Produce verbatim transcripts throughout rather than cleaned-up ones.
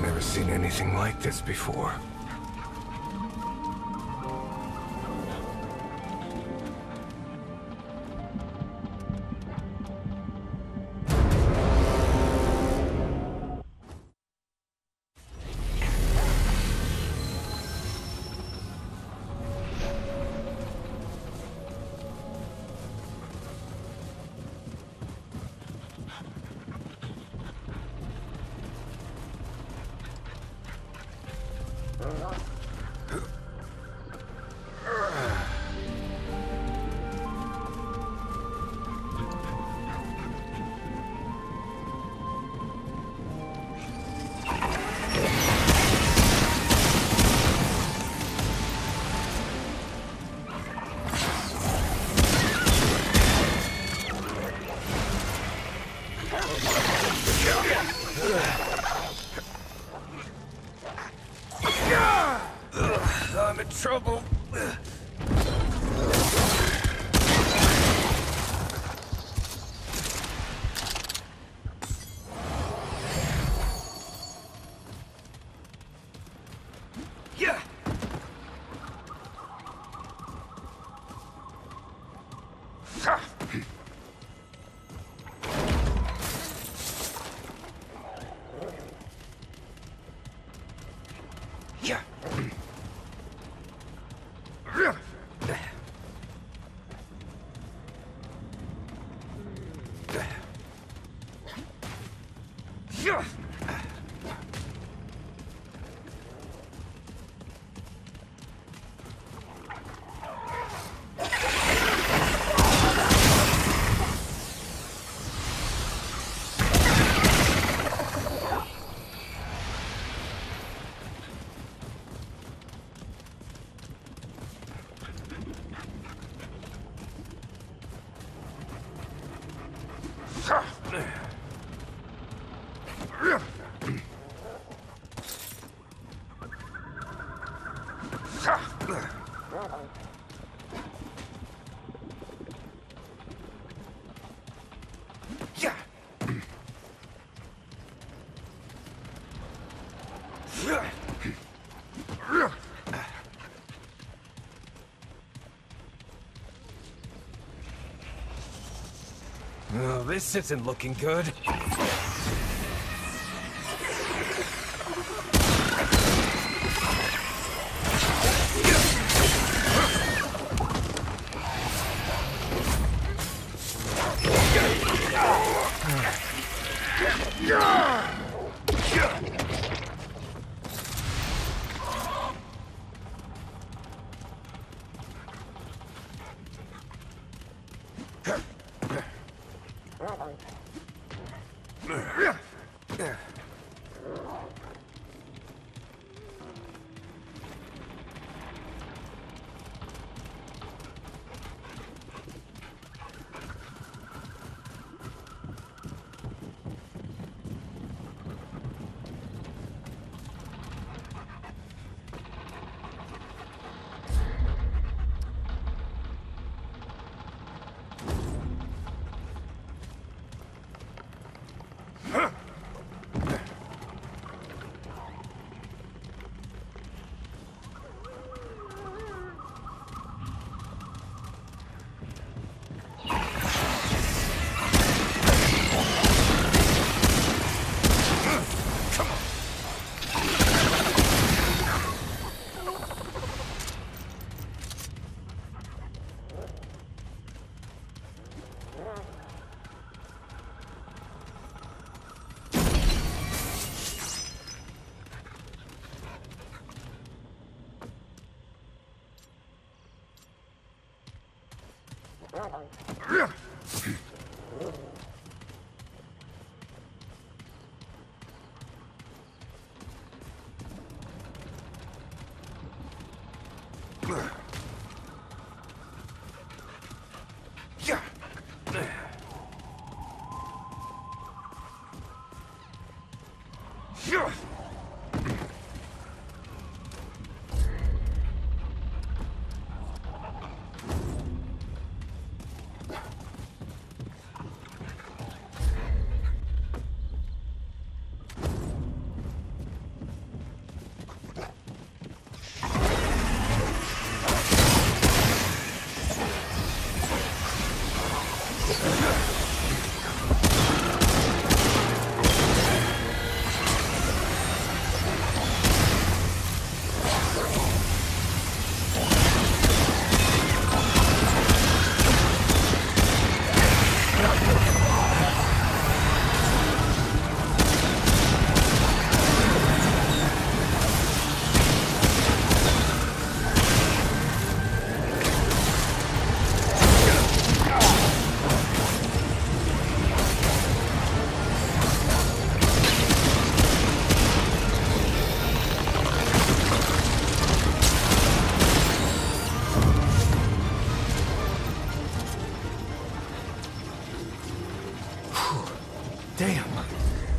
Never seen anything like this before. Trouble. Oh, this isn't looking good.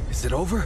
Is it over?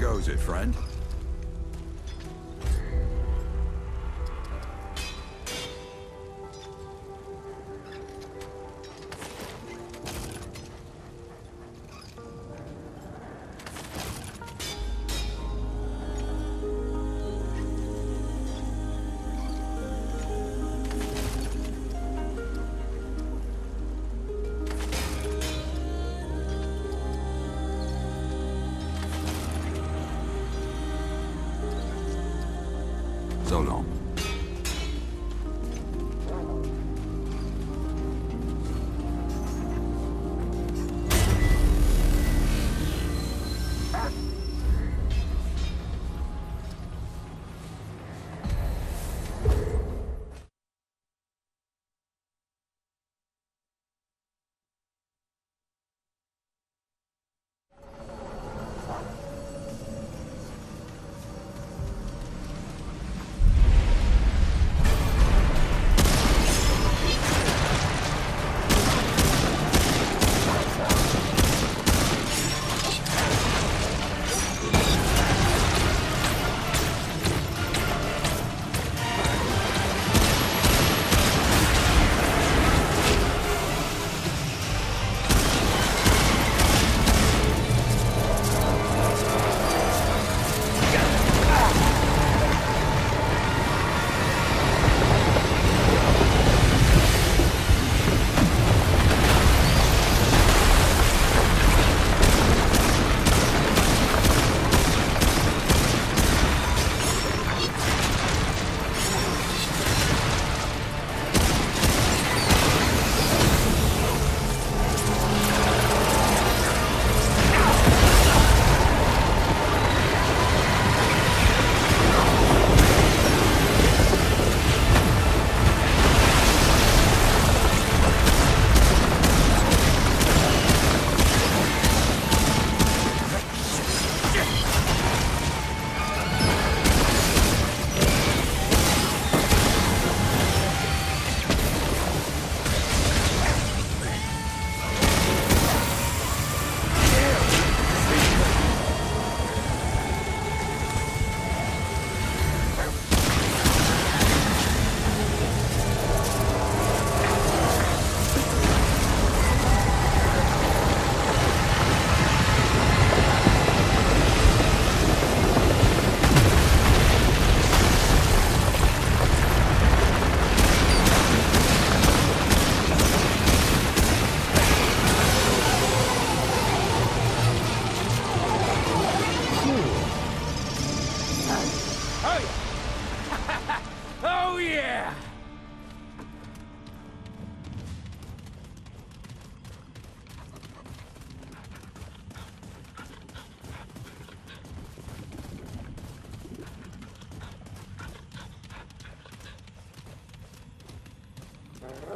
goes it, friend? So long. All right.